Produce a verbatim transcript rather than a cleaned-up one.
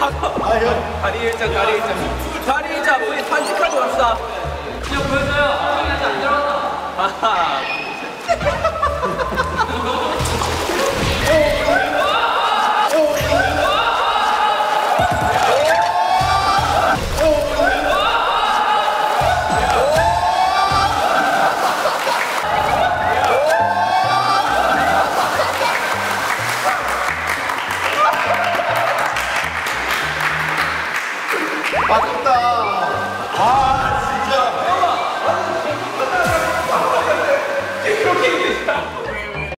다리 일자, 다리 일자. 다리 일자, 우리 반칙하고 왔어. 그냥 보여줘요. 안 들어왔다.